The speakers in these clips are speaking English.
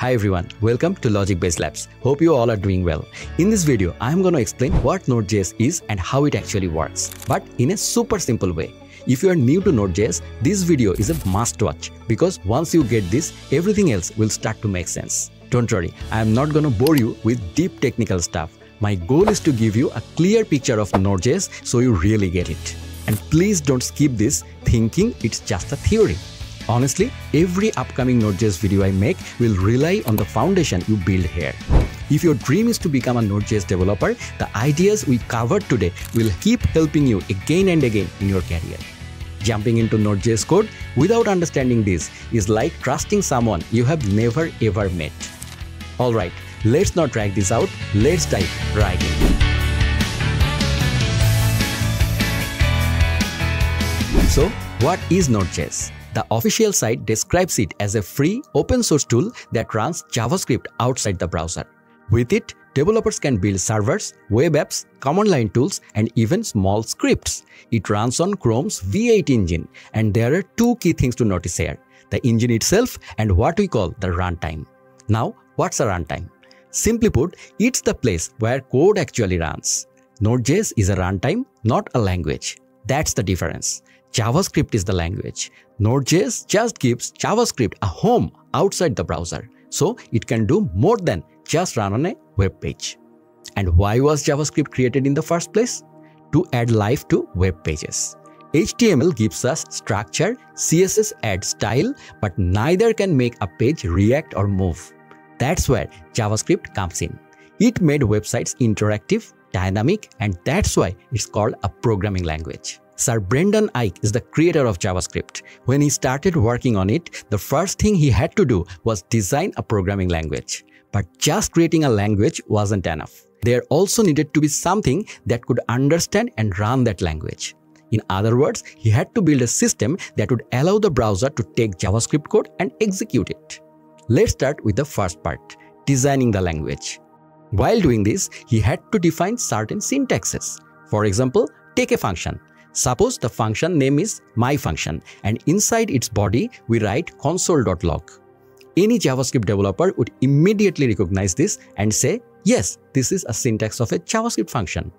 Hi everyone, welcome to Logic Base Labs. Hope you all are doing well. In this video, I'm going to explain what Node.js is and how it actually works, but in a super simple way. If you are new to Node.js, this video is a must watch because once you get this, everything else will start to make sense. Don't worry, I'm not going to bore you with deep technical stuff. My goal is to give you a clear picture of Node.js so you really get it. And please don't skip this thinking it's just a theory. Honestly, every upcoming Node.js video I make will rely on the foundation you build here. If your dream is to become a Node.js developer, the ideas we covered today will keep helping you again and again in your career. Jumping into Node.js code without understanding this is like trusting someone you have never ever met. Alright, let's not drag this out, let's dive right in. So, what is Node.js? The official site describes it as a free, open-source tool that runs JavaScript outside the browser. With it, developers can build servers, web apps, command-line tools, and even small scripts. It runs on Chrome's V8 engine, and there are two key things to notice here: the engine itself and what we call the runtime. Now, what's a runtime? Simply put, it's the place where code actually runs. Node.js is a runtime, not a language. That's the difference. JavaScript is the language. Node.js just gives JavaScript a home outside the browser, so it can do more than just run on a web page. And why was JavaScript created in the first place? To add life to web pages. HTML gives us structure, CSS adds style, but neither can make a page react or move. That's where JavaScript comes in. It made websites interactive, dynamic, and that's why it's called a programming language. Sir Brendan Eich is the creator of JavaScript. When he started working on it, the first thing he had to do was design a programming language. But just creating a language wasn't enough. There also needed to be something that could understand and run that language. In other words, he had to build a system that would allow the browser to take JavaScript code and execute it. Let's start with the first part, designing the language. While doing this, he had to define certain syntaxes. For example, take a function. Suppose the function name is my function, and inside its body we write console.log. Any JavaScript developer would immediately recognize this and say, yes, this is a syntax of a JavaScript function.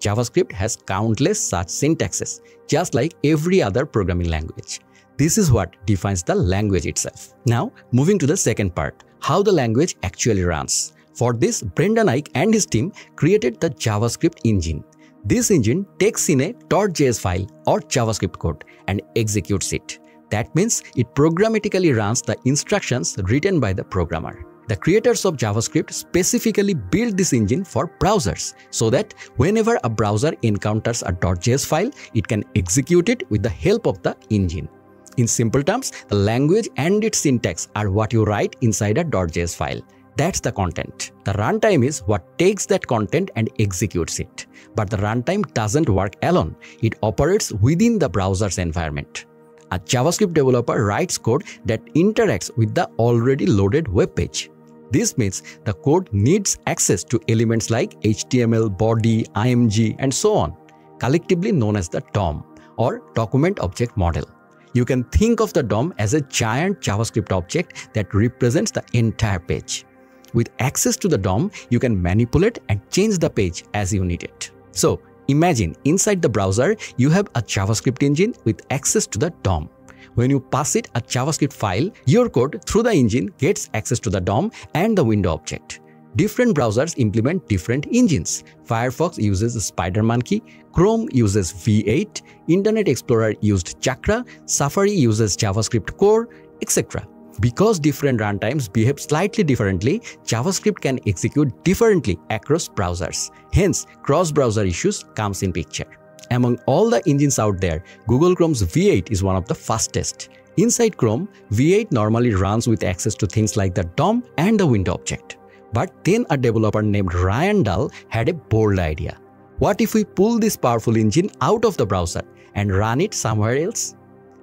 JavaScript has countless such syntaxes, just like every other programming language. This is what defines the language itself. Now, moving to the second part, how the language actually runs. For this, Brendan Eich and his team created the JavaScript engine. This engine takes in a .js file or JavaScript code and executes it. That means it programmatically runs the instructions written by the programmer. The creators of JavaScript specifically built this engine for browsers so that whenever a browser encounters a .js file, it can execute it with the help of the engine. In simple terms, the language and its syntax are what you write inside a .js file. That's the content. The runtime is what takes that content and executes it. But the runtime doesn't work alone. It operates within the browser's environment. A JavaScript developer writes code that interacts with the already loaded web page. This means the code needs access to elements like HTML, body, IMG, and so on, collectively known as the DOM or Document Object Model. You can think of the DOM as a giant JavaScript object that represents the entire page. With access to the DOM, you can manipulate and change the page as you need it. So, imagine inside the browser, you have a JavaScript engine with access to the DOM. When you pass it a JavaScript file, your code through the engine gets access to the DOM and the window object. Different browsers implement different engines. Firefox uses SpiderMonkey, Chrome uses V8, Internet Explorer used Chakra, Safari uses JavaScript Core, etc. Because different runtimes behave slightly differently, JavaScript can execute differently across browsers. Hence, cross-browser issues comes in picture. Among all the engines out there, Google Chrome's V8 is one of the fastest. Inside Chrome, V8 normally runs with access to things like the DOM and the window object. But then a developer named Ryan Dahl had a bold idea. What if we pull this powerful engine out of the browser and run it somewhere else?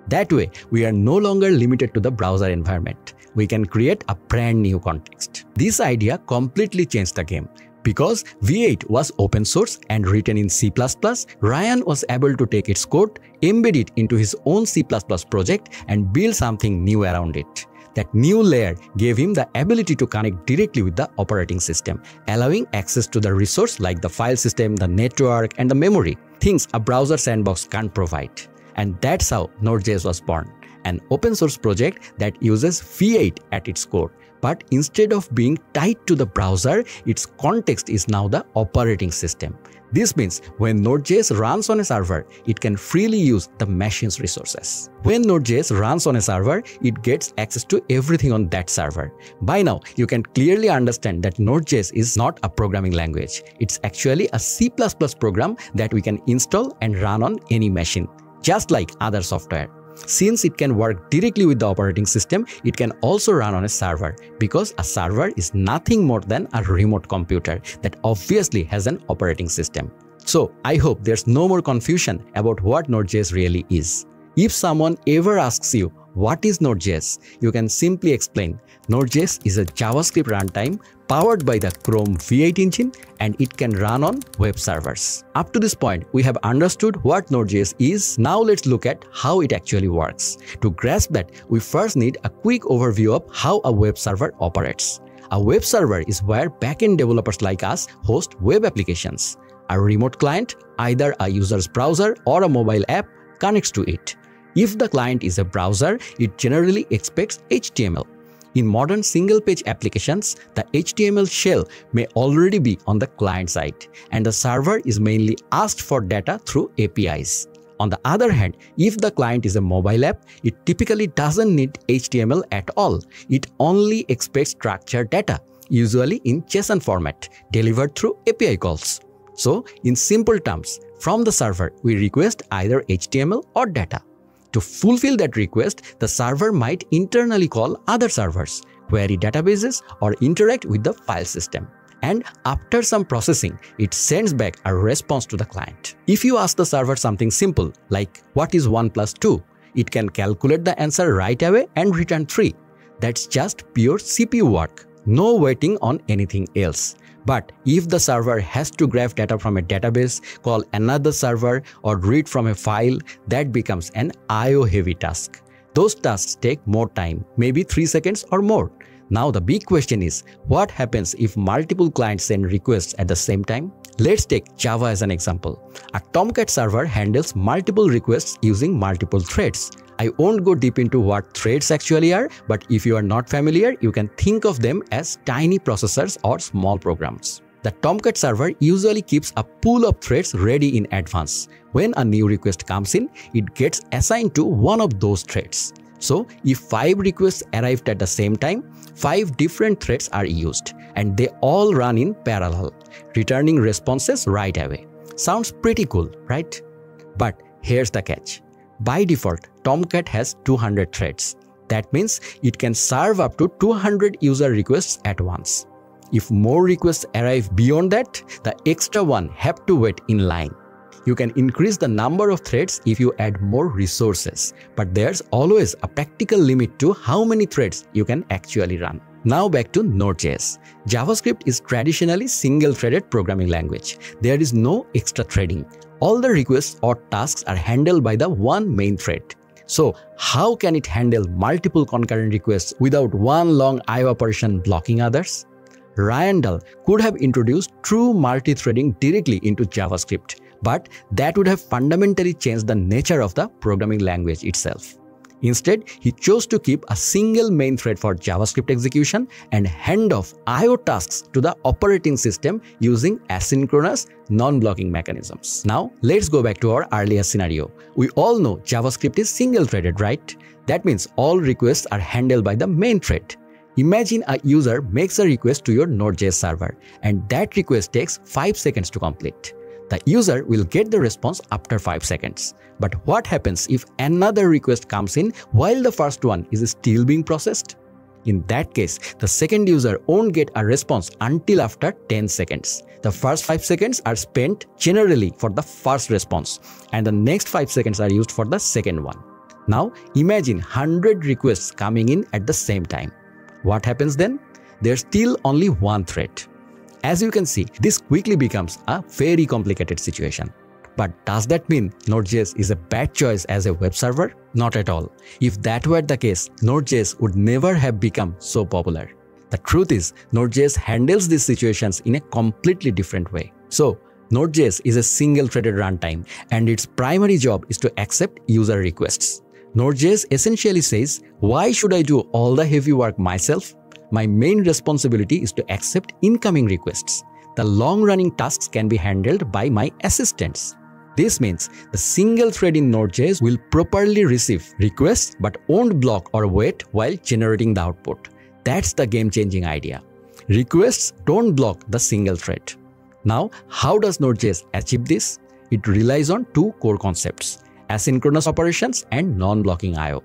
That way, we are no longer limited to the browser environment. We can create a brand new context. This idea completely changed the game. Because V8 was open source and written in C++, Ryan was able to take its code, embed it into his own C++ project, and build something new around it. That new layer gave him the ability to connect directly with the operating system, allowing access to the resource like the file system, the network, and the memory, things a browser sandbox can't provide. And that's how Node.js was born, an open source project that uses V8 at its core. But instead of being tied to the browser, its context is now the operating system. This means when Node.js runs on a server, it can freely use the machine's resources. When Node.js runs on a server, it gets access to everything on that server. By now, you can clearly understand that Node.js is not a programming language. It's actually a C++ program that we can install and run on any machine, just like other software. Since it can work directly with the operating system, it can also run on a server, because a server is nothing more than a remote computer that obviously has an operating system. So I hope there's no more confusion about what Node.js really is. If someone ever asks you, what is Node.js? You can simply explain, Node.js is a JavaScript runtime powered by the Chrome V8 engine, and it can run on web servers. Up to this point, we have understood what Node.js is. Now let's look at how it actually works. To grasp that, we first need a quick overview of how a web server operates. A web server is where backend developers like us host web applications. A remote client, either a user's browser or a mobile app, connects to it. If the client is a browser, it generally expects HTML. In modern single-page applications, the HTML shell may already be on the client side, and the server is mainly asked for data through APIs. On the other hand, if the client is a mobile app, it typically doesn't need HTML at all. It only expects structured data, usually in JSON format, delivered through API calls. So, in simple terms, from the server, we request either HTML or data. To fulfill that request, the server might internally call other servers, query databases, or interact with the file system. And after some processing, it sends back a response to the client. If you ask the server something simple, like what is 1 plus 2, it can calculate the answer right away and return 3. That's just pure CPU work, no waiting on anything else. But if the server has to grab data from a database, call another server, or read from a file, that becomes an I/O heavy task. Those tasks take more time, maybe 3 seconds or more. Now the big question is, what happens if multiple clients send requests at the same time? Let's take Java as an example. A Tomcat server handles multiple requests using multiple threads. I won't go deep into what threads actually are, but if you are not familiar, you can think of them as tiny processors or small programs. The Tomcat server usually keeps a pool of threads ready in advance. When a new request comes in, it gets assigned to one of those threads. So, if 5 requests arrived at the same time, 5 different threads are used, and they all run in parallel, returning responses right away. Sounds pretty cool, right? But here's the catch. By default, Tomcat has 200 threads. That means it can serve up to 200 user requests at once. If more requests arrive beyond that, the extra one have to wait in line. You can increase the number of threads if you add more resources, but there's always a practical limit to how many threads you can actually run. Now back to Node.js. JavaScript is traditionally single-threaded programming language. There is no extra threading. All the requests or tasks are handled by the one main thread. So, how can it handle multiple concurrent requests without one long I/O operation blocking others? Ryan Dahl could have introduced true multi-threading directly into JavaScript, but that would have fundamentally changed the nature of the programming language itself. Instead, he chose to keep a single main thread for JavaScript execution and hand off I/O tasks to the operating system using asynchronous, non-blocking mechanisms. Now, let's go back to our earlier scenario. We all know JavaScript is single-threaded, right? That means all requests are handled by the main thread. Imagine a user makes a request to your Node.js server, and that request takes 5 seconds to complete. The user will get the response after 5 seconds. But what happens if another request comes in while the first one is still being processed? In that case, the second user won't get a response until after 10 seconds. The first 5 seconds are spent generally for the first response, and the next 5 seconds are used for the second one. Now, imagine 100 requests coming in at the same time. What happens then? There's still only one thread. As you can see, this quickly becomes a very complicated situation. But does that mean Node.js is a bad choice as a web server? Not at all. If that were the case, Node.js would never have become so popular. The truth is, Node.js handles these situations in a completely different way. So, Node.js is a single-threaded runtime, and its primary job is to accept user requests. Node.js essentially says, why should I do all the heavy work myself? My main responsibility is to accept incoming requests. The long-running tasks can be handled by my assistants. This means the single thread in Node.js will properly receive requests but won't block or wait while generating the output. That's the game-changing idea. Requests don't block the single thread. Now, how does Node.js achieve this? It relies on two core concepts: asynchronous operations and non-blocking I/O.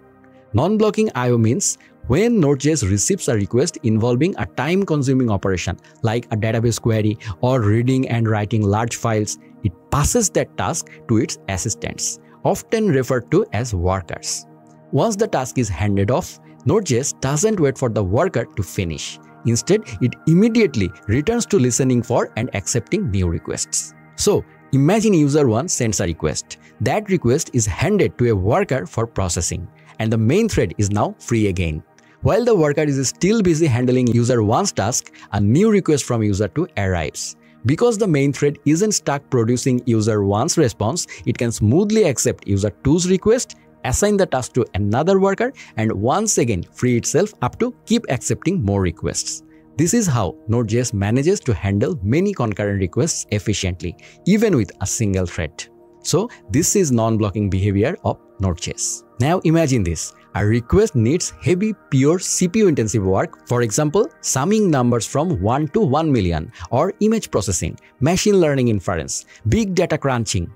Non-blocking I/O means when Node.js receives a request involving a time-consuming operation like a database query or reading and writing large files, it passes that task to its assistants, often referred to as workers. Once the task is handed off, Node.js doesn't wait for the worker to finish. Instead, it immediately returns to listening for and accepting new requests. So, imagine user 1 sends a request. That request is handed to a worker for processing, and the main thread is now free again. While the worker is still busy handling user 1's task, a new request from user 2 arrives. Because the main thread isn't stuck producing user 1's response, it can smoothly accept user 2's request, assign the task to another worker, and once again free itself up to keep accepting more requests. This is how Node.js manages to handle many concurrent requests efficiently, even with a single thread. So, this is non-blocking behavior of Node.js. Now imagine this. A request needs heavy, pure CPU-intensive work, for example, summing numbers from 1 to 1 million, or image processing, machine learning inference, big data crunching.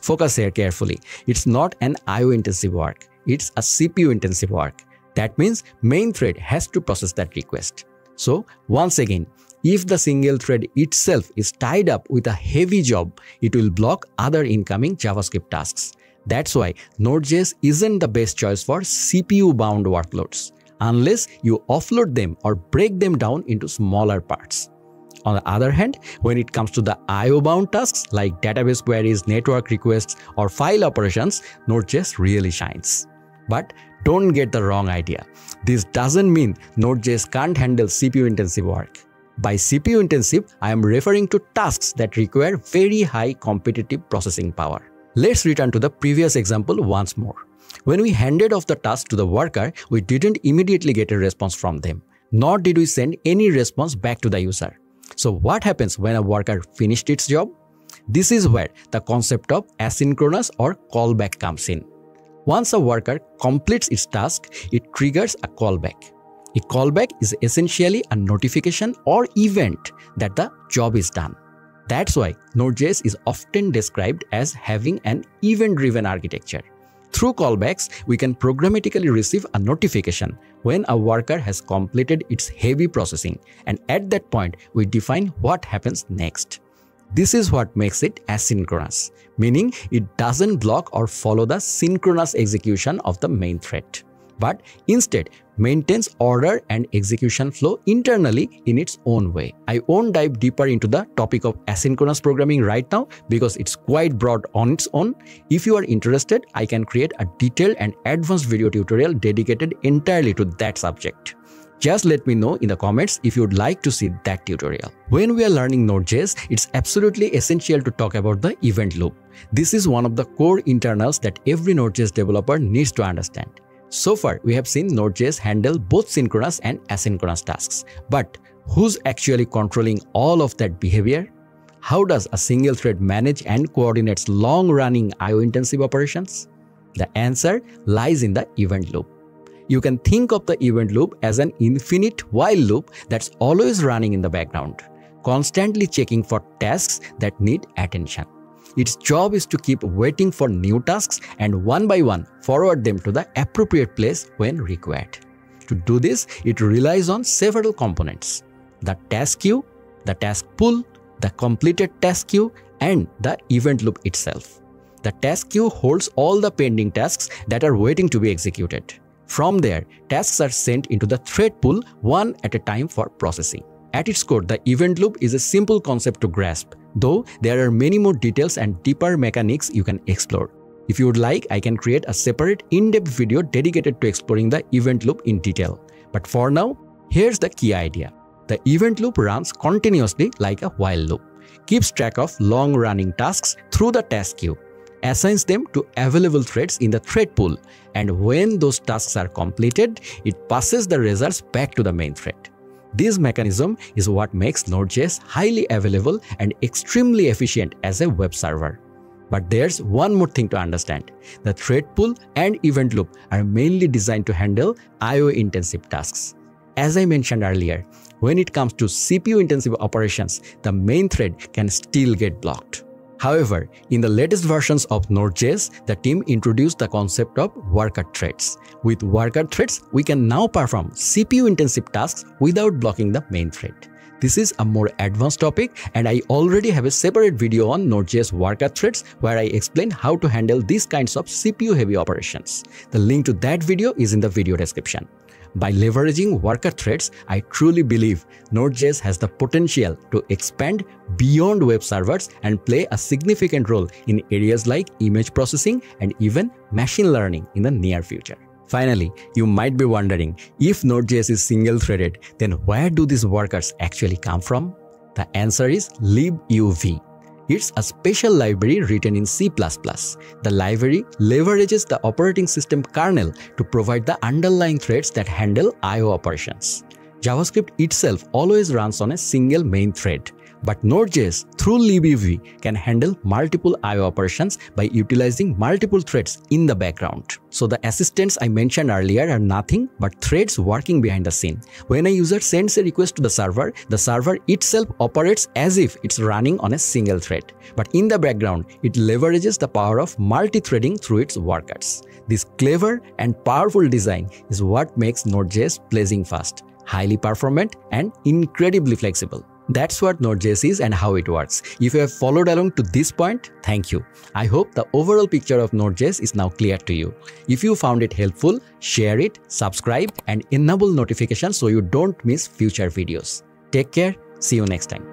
Focus here carefully. It's not an I/O-intensive work. It's a CPU-intensive work. That means main thread has to process that request. So, once again, if the single thread itself is tied up with a heavy job, it will block other incoming JavaScript tasks. That's why Node.js isn't the best choice for CPU-bound workloads, unless you offload them or break them down into smaller parts. On the other hand, when it comes to the I/O-bound tasks like database queries, network requests, or file operations, Node.js really shines. But don't get the wrong idea. This doesn't mean Node.js can't handle CPU-intensive work. By CPU-intensive, I am referring to tasks that require very high competitive processing power. Let's return to the previous example once more. When we handed off the task to the worker, we didn't immediately get a response from them, nor did we send any response back to the user. So what happens when a worker finished its job? This is where the concept of asynchronous or callback comes in. Once a worker completes its task, it triggers a callback. A callback is essentially a notification or event that the job is done. That's why Node.js is often described as having an event-driven architecture. Through callbacks, we can programmatically receive a notification when a worker has completed its heavy processing, and at that point, we define what happens next. This is what makes it asynchronous, meaning it doesn't block or follow the synchronous execution of the main thread, but instead maintains order and execution flow internally in its own way. I won't dive deeper into the topic of asynchronous programming right now because it's quite broad on its own. If you are interested, I can create a detailed and advanced video tutorial dedicated entirely to that subject. Just let me know in the comments if you'd like to see that tutorial. When we are learning Node.js, it's absolutely essential to talk about the event loop. This is one of the core internals that every Node.js developer needs to understand. So far, we have seen Node.js handle both synchronous and asynchronous tasks. But who's actually controlling all of that behavior? How does a single thread manage and coordinates long-running I/O-intensive operations? The answer lies in the event loop. You can think of the event loop as an infinite while loop that's always running in the background, constantly checking for tasks that need attention. Its job is to keep waiting for new tasks and one by one forward them to the appropriate place when required. To do this, it relies on several components: the task queue, the task pool, the completed task queue, and the event loop itself. The task queue holds all the pending tasks that are waiting to be executed. From there, tasks are sent into the thread pool one at a time for processing. At its core, the event loop is a simple concept to grasp, though there are many more details and deeper mechanics you can explore. If you would like, I can create a separate in-depth video dedicated to exploring the event loop in detail. But for now, here's the key idea. The event loop runs continuously like a while loop, keeps track of long-running tasks through the task queue, assigns them to available threads in the thread pool, and when those tasks are completed, it passes the results back to the main thread. This mechanism is what makes Node.js highly available and extremely efficient as a web server. But there's one more thing to understand. The thread pool and event loop are mainly designed to handle I/O intensive tasks. As I mentioned earlier, when it comes to CPU intensive operations, the main thread can still get blocked. However, in the latest versions of Node.js, the team introduced the concept of worker threads. With worker threads, we can now perform CPU-intensive tasks without blocking the main thread. This is a more advanced topic, and I already have a separate video on Node.js worker threads where I explain how to handle these kinds of CPU-heavy operations. The link to that video is in the video description. By leveraging worker threads, I truly believe Node.js has the potential to expand beyond web servers and play a significant role in areas like image processing and even machine learning in the near future. Finally, you might be wondering, if Node.js is single-threaded, then where do these workers actually come from? The answer is libuv. It's a special library written in C++. The library leverages the operating system kernel to provide the underlying threads that handle I/O operations. JavaScript itself always runs on a single main thread, but Node.js through libuv can handle multiple I/O operations by utilizing multiple threads in the background. So the assistants I mentioned earlier are nothing but threads working behind the scene. When a user sends a request to the server itself operates as if it's running on a single thread. But in the background, it leverages the power of multi-threading through its workers. This clever and powerful design is what makes Node.js blazing fast, highly performant, and incredibly flexible. That's what Node.js is and how it works. If you have followed along to this point, thank you. I hope the overall picture of Node.js is now clear to you. If you found it helpful, share it, subscribe, and enable notifications so you don't miss future videos. Take care. See you next time.